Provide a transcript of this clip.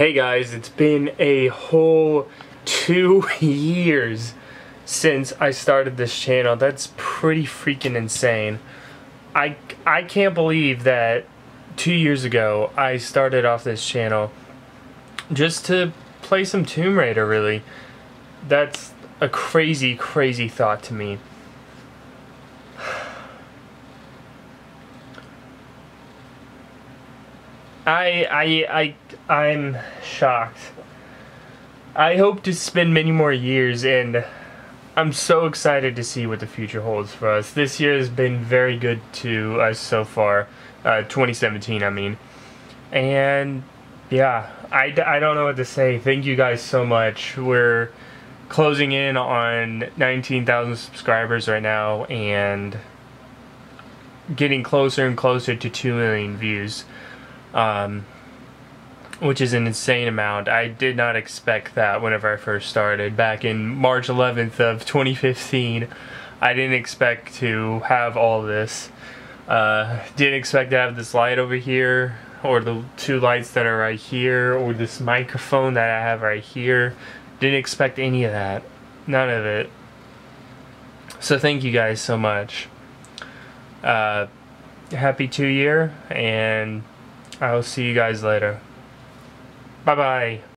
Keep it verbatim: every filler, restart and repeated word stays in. Hey guys, it's been a whole two years since I started this channel. That's pretty freaking insane. I, I can't believe that two years ago I started off this channel just to play some Tomb Raider, really. That's a crazy, crazy thought to me. I, I, I, I'm shocked. I hope to spend many more years, and I'm so excited to see what the future holds for us. This year has been very good to us so far, uh, twenty seventeen, I mean. And, yeah, I, I don't know what to say. Thank you guys so much. We're closing in on nineteen thousand subscribers right now, and getting closer and closer to two million views. Um, which is an insane amount. I did not expect that whenever I first started. Back in March eleventh of twenty fifteen, I didn't expect to have all this. Uh, didn't expect to have this light over here, or the two lights that are right here, or this microphone that I have right here. Didn't expect any of that. None of it. So thank you guys so much. Uh, happy two year, and I'll see you guys later. Bye-bye.